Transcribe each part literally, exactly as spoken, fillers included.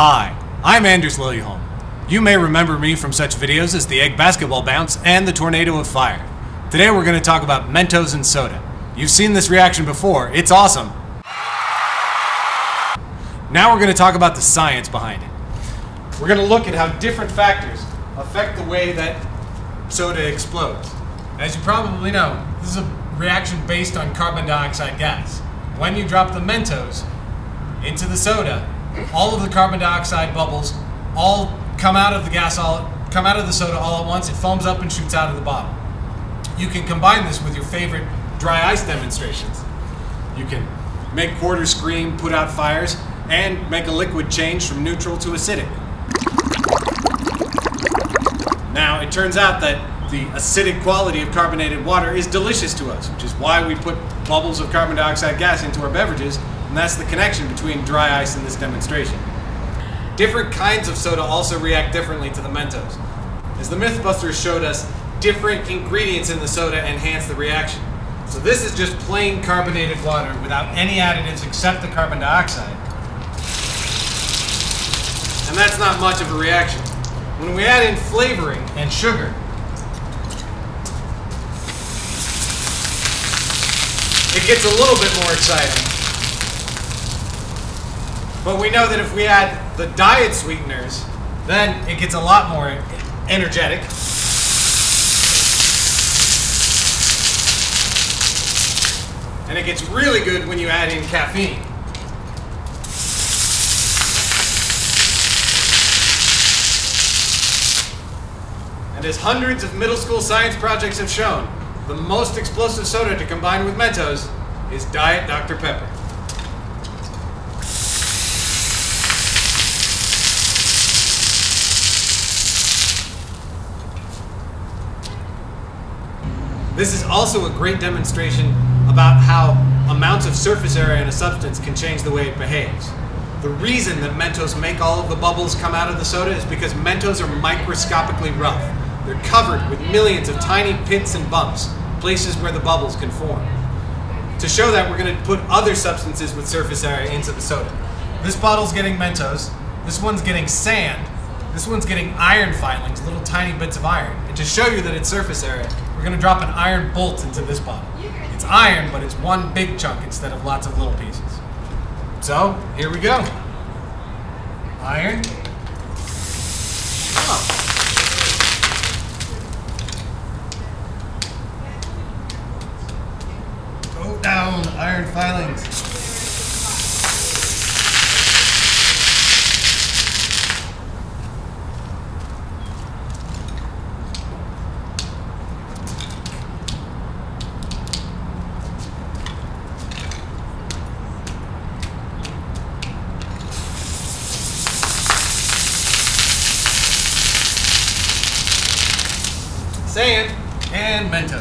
Hi, I'm Anders Liljeholm. You may remember me from such videos as the Egg Basketball Bounce and the Tornado of Fire. Today we're going to talk about Mentos and soda. You've seen this reaction before, it's awesome! Now we're going to talk about the science behind it. We're going to look at how different factors affect the way that soda explodes. As you probably know, this is a reaction based on carbon dioxide gas. When you drop the Mentos into the soda, all of the carbon dioxide bubbles all come out of the gas all come out of the soda all at once. It foams up and shoots out of the bottle. You can combine this with your favorite dry ice demonstrations. You can make quarters scream, put out fires, and make a liquid change from neutral to acidic. Now it turns out that the acidic quality of carbonated water is delicious to us, which is why we put bubbles of carbon dioxide gas into our beverages, and that's the connection between dry ice and this demonstration. Different kinds of soda also react differently to the Mentos. As the Mythbusters showed us, different ingredients in the soda enhance the reaction. So this is just plain carbonated water without any additives except the carbon dioxide. And that's not much of a reaction. When we add in flavoring and sugar, it gets a little bit more exciting. But we know that if we add the diet sweeteners, then it gets a lot more energetic. And it gets really good when you add in caffeine. And as hundreds of middle school science projects have shown, the most explosive soda to combine with Mentos is Diet Doctor Pepper. This is also a great demonstration about how amounts of surface area in a substance can change the way it behaves. The reason that Mentos make all of the bubbles come out of the soda is because Mentos are microscopically rough. They're covered with millions of tiny pits and bumps, places where the bubbles can form. To show that, we're going to put other substances with surface area into the soda. This bottle's getting Mentos, this one's getting sand, this one's getting iron filings, little tiny bits of iron. And to show you that it's surface area, we're going to drop an iron bolt into this bottle. It's iron, but it's one big chunk instead of lots of little pieces. So, here we go. Iron. Oh. Go down, iron filings. Sand and Mentos.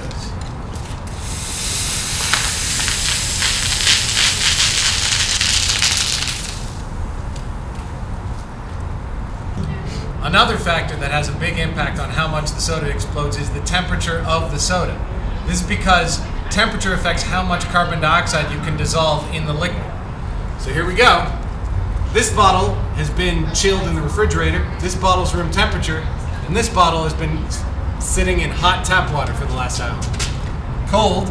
Another factor that has a big impact on how much the soda explodes is the temperature of the soda. This is because temperature affects how much carbon dioxide you can dissolve in the liquid. So here we go. This bottle has been chilled in the refrigerator, this bottle's room temperature, and this bottle has been sitting in hot tap water for the last hour. Cold.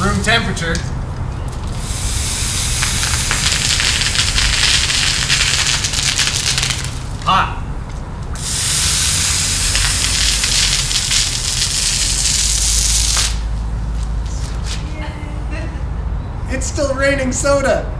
Room temperature. Hot. It's still raining soda.